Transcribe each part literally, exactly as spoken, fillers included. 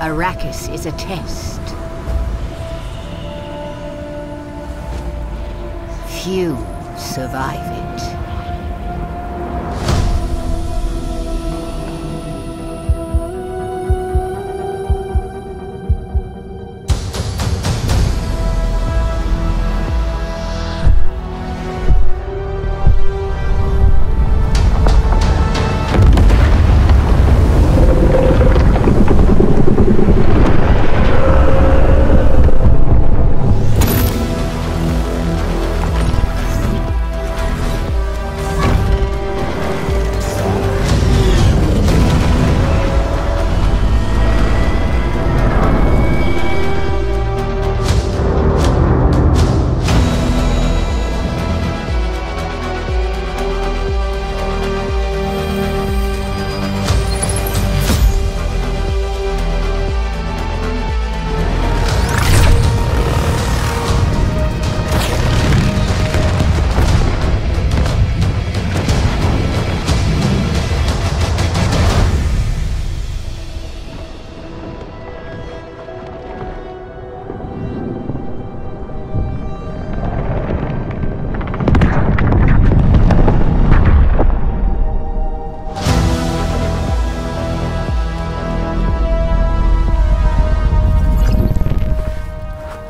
Arrakis is a test. Few survive it.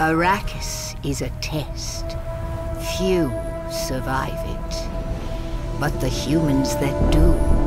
Arrakis is a test. Few survive it, but the humans that do